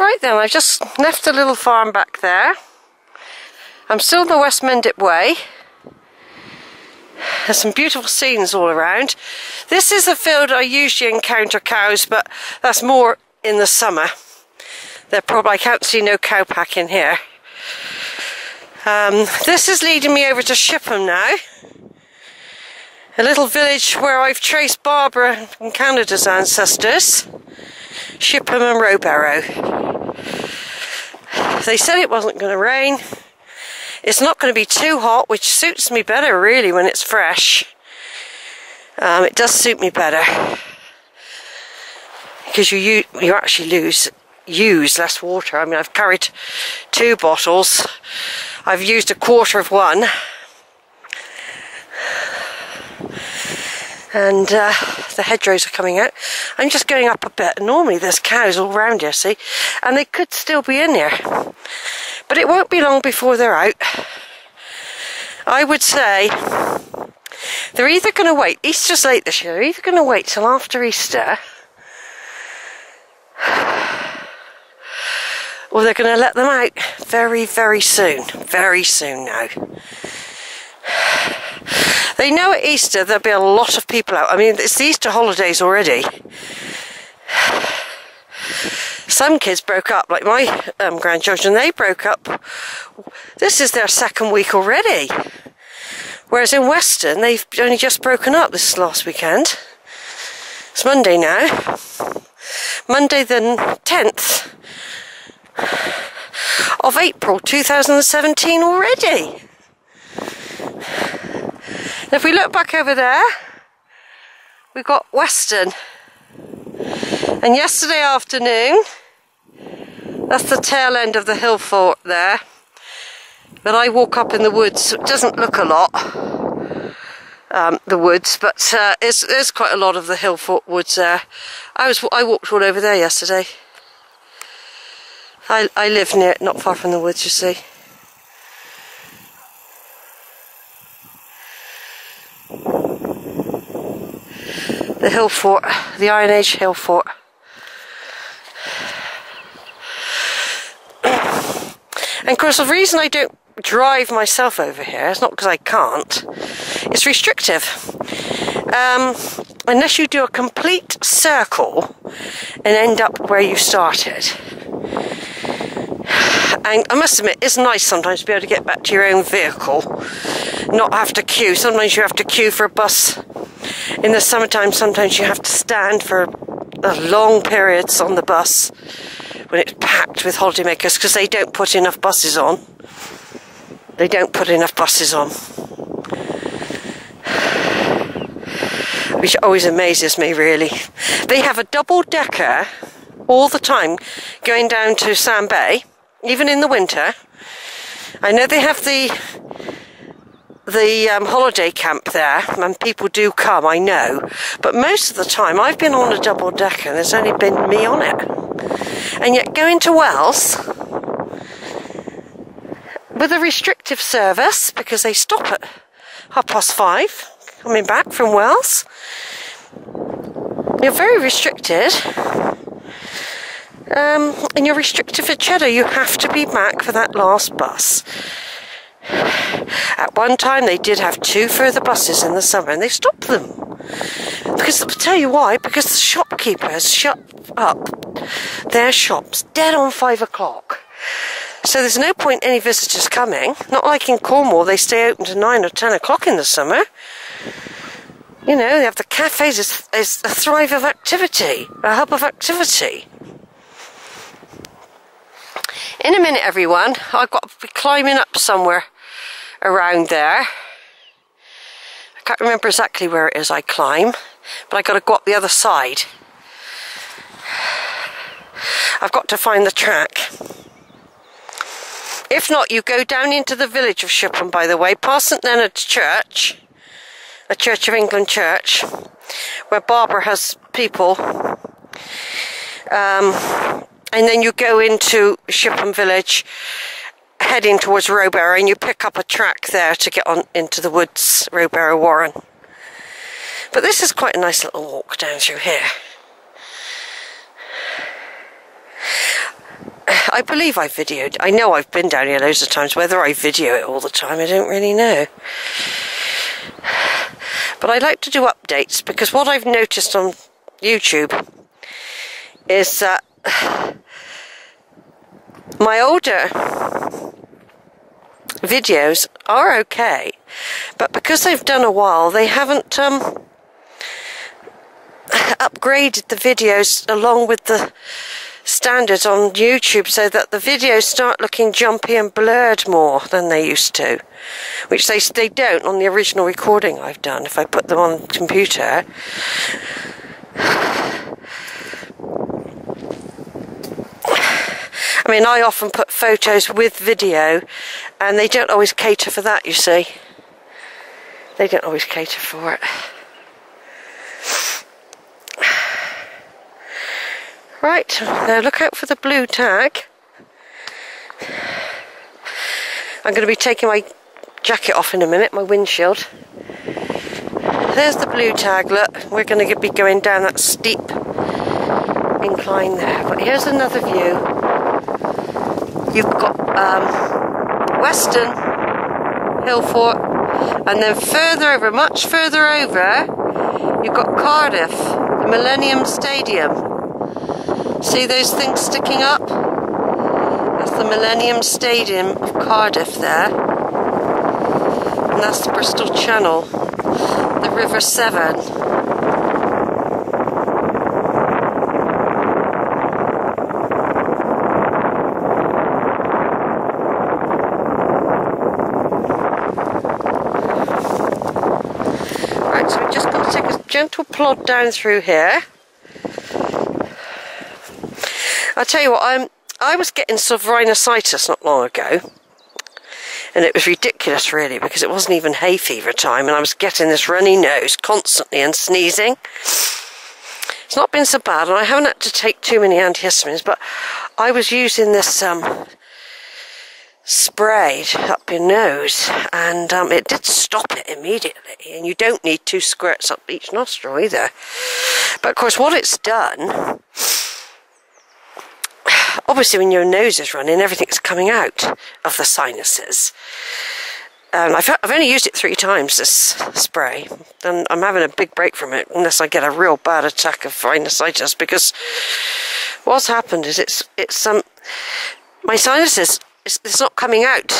Right then, I just left the little farm back there. I'm still on the West Mendip Way. There's some beautiful scenes all around. This is a field I usually encounter cows, but that's more in the summer. I can't see no cowpack in here. This is leading me over to Shipham now, a little village where I've traced Barbara and Canada's ancestors, Shipham and Rowborough. They said it wasn't going to rain. It's not going to be too hot, which suits me better really when it's fresh. It does suit me better because you actually use less water. I mean, I've carried 2 bottles. I've used a quarter of one, and the hedgerows are coming out. I'm just going up a bit. Normally there's cows all round here, see, and they could still be in here, but it won't be long before they're out. I would say they're either going to wait, Easter's late this year, they're either going to wait till after Easter, or they're going to let them out very, very soon. Very soon now. They know at Easter there'll be a lot of people out. I mean, it's the Easter holidays already. Some kids broke up, like my grandchildren, they broke up. This is their 2nd week already. Whereas in Weston, they've only just broken up this last weekend. It's Monday now. Monday the 10th. Of April 2017 already. And if we look back over there, we've got Weston, and yesterday afternoon, that's the tail end of the hill fort there, but I walk up in the woods, so it doesn't look a lot, the woods, but there's quite a lot of the hill fort woods there. I walked all over there yesterday. I live near it, not far from the woods, you see. The hill fort, the Iron Age Hill Fort. And of course the reason I don't drive myself over here is not because I can't, it's restrictive. Unless you do a complete circle and end up where you started. And I must admit, it's nice sometimes to be able to get back to your own vehicle, not have to queue. Sometimes you have to queue for a bus in the summertime. Sometimes you have to stand for long periods on the bus when it's packed with holidaymakers because they don't put enough buses on. They don't put enough buses on, which always amazes me, really. They have a double-decker all the time going down to Sand Bay. Even in the winter, I know they have the holiday camp there, and people do come, I know. But most of the time, I've been on a double decker, and there's only been me on it. And yet, going to Wells with a restrictive service because they stop at 5:30 coming back from Wells. You're very restricted. And you're restricted for Cheddar. You have to be back for that last bus. At one time they did have 2 further buses in the summer, and they stopped them. Because, I'll tell you why, because the shopkeepers shut up their shops dead on 5 o'clock. So there's no point any visitors coming. Not like in Cornwall, they stay open to 9 or 10 o'clock in the summer. You know, they have the cafes. It's a thrive of activity, a hub of activity. In a minute, everyone, I've got to be climbing up somewhere around there. I can't remember exactly where it is I climb, but I've got to go up the other side. I've got to find the track. If not, you go down into the village of Shipham, by the way, past St Leonard's Church, a Church of England church, where Barbara has people. And then you go into Shipham village, heading towards Rowborough, and you pick up a track there to get on into the woods, Rowborough Warren. But this is quite a nice little walk down through here. I believe I videoed. I know I've been down here loads of times. Whether I video it all the time, I don't really know. But I like to do updates, because what I've noticed on YouTube is that my older videos are okay, but because they've done a while, they haven't upgraded the videos along with the standards on YouTube, so that the videos start looking jumpy and blurred more than they used to, which they don't on the original recording I've done. If I put them on the computer, I mean, I often put photos with video, and they don't always cater for that, you see. They don't always cater for it. Right, now look out for the blue tag. I'm going to be taking my jacket off in a minute, my windshield. There's the blue tag, look. We're going to be going down that steep incline there. But here's another view. You've got Weston Hillfort, and then further over, much further over, you've got Cardiff, the Millennium Stadium. See those things sticking up? That's the Millennium Stadium of Cardiff there. And that's the Bristol Channel, the River Severn. Gentle plod down through here. I'll tell you what, I was getting sort of rhinositis not long ago, and it was ridiculous really, because it wasn't even hay fever time, and I was getting this runny nose constantly and sneezing. It's not been so bad, and I haven't had to take too many antihistamines, but I was using this sprayed up your nose, and it did stop it immediately, and you don't need 2 squirts up each nostril either. But of course what it's done, obviously when your nose is running, everything's coming out of the sinuses. I've only used it 3 times, this spray, and I'm having a big break from it unless I get a real bad attack of rhinositis, because what's happened is it's my sinuses, it's not coming out,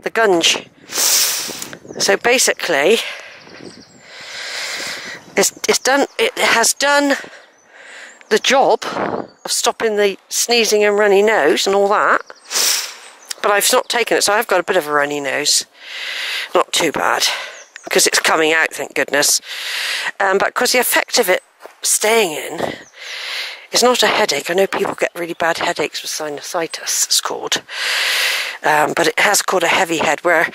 the gunge. So basically, it has done the job of stopping the sneezing and runny nose and all that. But I've not taken it, so I've got a bit of a runny nose. Not too bad, because it's coming out, thank goodness. But because the effect of it staying in, it's not a headache. I know people get really bad headaches with sinusitis, it's called. But it has called a heavy head, where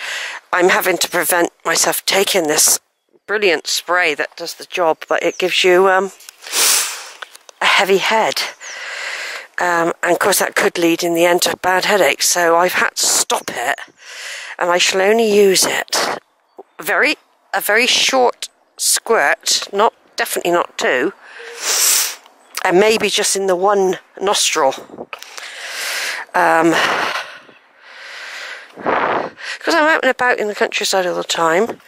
I'm having to prevent myself taking this brilliant spray that does the job, but it gives you a heavy head. And of course that could lead in the end to bad headaches. So I've had to stop it, and I shall only use it a very short squirt, definitely not 2. And maybe just in the one nostril, because I'm out and about in the countryside all the time,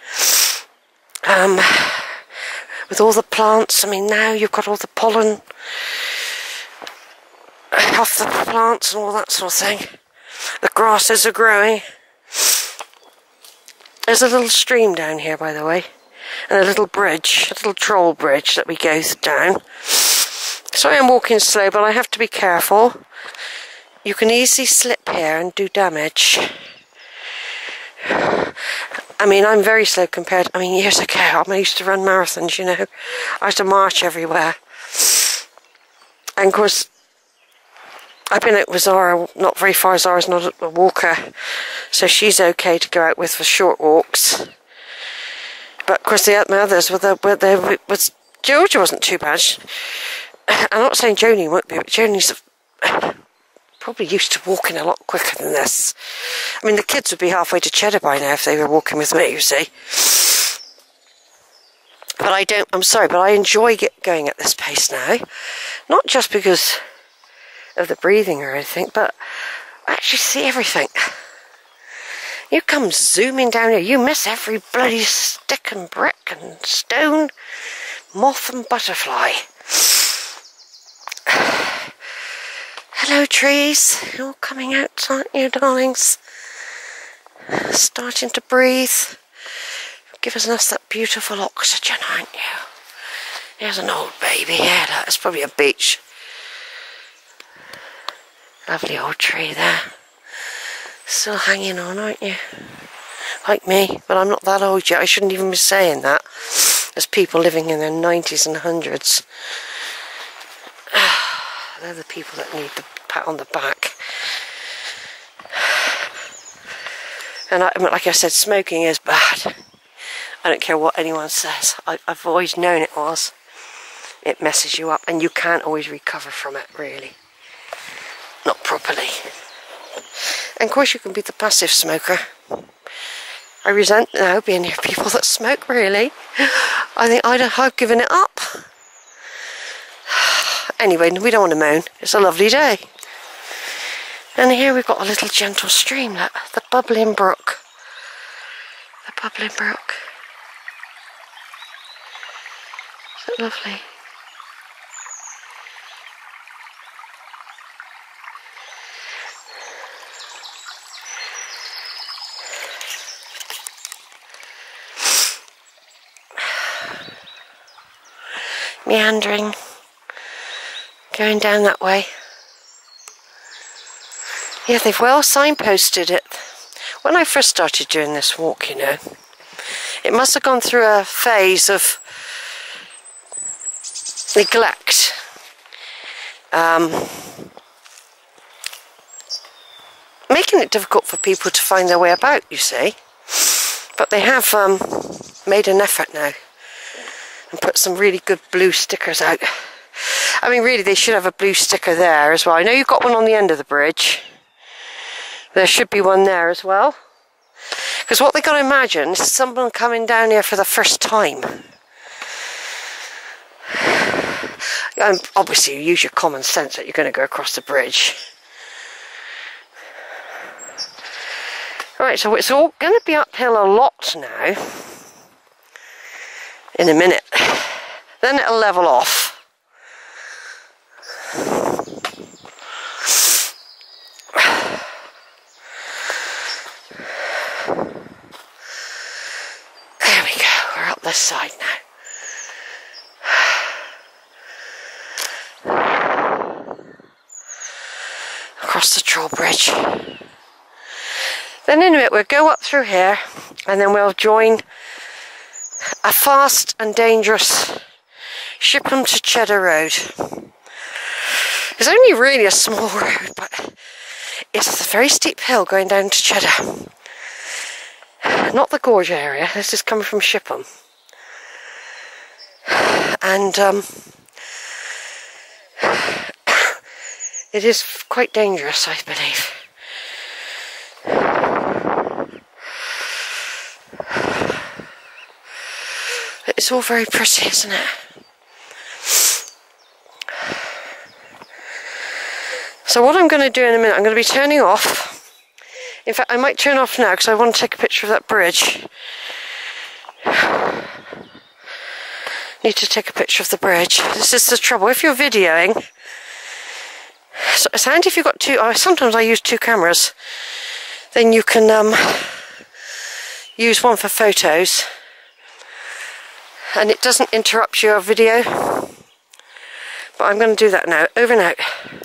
with all the plants. I mean, now you've got all the pollen off the plants and all that sort of thing. The grasses are growing. There's a little stream down here, by the way, and a little bridge, a little troll bridge that we go down. Sorry I'm walking slow, but I have to be careful. You can easily slip here and do damage. I mean, I'm very slow compared... I mean, years ago, I used to run marathons, you know. I used to march everywhere. And of course, I've been out with Zara, not very far. Zara's not a walker, so she's okay to go out with for short walks. But of course, my others were Georgia wasn't too bad. I'm not saying Joni won't be, but Joni's probably used to walking a lot quicker than this. I mean, the kids would be halfway to Cheddar by now if they were walking with me, you see. But I don't, I'm sorry, but I enjoy going at this pace now. Not just because of the breathing or anything, but I actually see everything. You come zooming down here, you miss every bloody stick and brick and stone, moth and butterfly. Hello trees, you're all coming out, aren't you darlings? Starting to breathe. Giving us that beautiful oxygen, aren't you? Here's an old baby, yeah, that's probably a beech. Lovely old tree there. Still hanging on, aren't you? Like me, but I'm not that old yet. I shouldn't even be saying that. There's people living in their 90s and 100s. They're the people that need the pat on the back. And like I said, smoking is bad. I don't care what anyone says. I've always known it was. It messes you up and you can't always recover from it, really. Not properly. And of course you can be the passive smoker. I resent now being near people that smoke, really. I think I've given it up. Anyway, we don't want to moan. It's a lovely day. And here we've got a little gentle stream, look, the bubbling brook. The bubbling brook. Is that lovely? Meandering, going down that way. Yeah, they've well signposted it. When I first started doing this walk, you know, it must have gone through a phase of neglect. Making it difficult for people to find their way about, you see. But they have made an effort now and put some really good blue stickers out. I mean, really, they should have a blue sticker there as well. I know you've got one on the end of the bridge. There should be one there as well. Because what they've got to imagine is someone coming down here for the first time. Obviously, you use your common sense that you're going to go across the bridge. Right, so it's all going to be uphill a lot now. In a minute. Then it'll level off. This side now. Across the Troll Bridge. Then in a minute we'll go up through here and then we'll join a fast and dangerous Shipham to Cheddar Road. It's only really a small road, but it's a very steep hill going down to Cheddar. Not the Georgia area, this is coming from Shipham. And it is quite dangerous, I believe. It's all very pretty, isn't it? So what I'm going to do in a minute, I'm going to be turning off. In fact, I might turn off now because I want to take a picture of that bridge. Need to take a picture of the bridge. This is the trouble. If you're videoing, so it's handy if you've got two. Sometimes I use two cameras. Then you can use one for photos, and it doesn't interrupt your video. But I'm going to do that now. Over and out.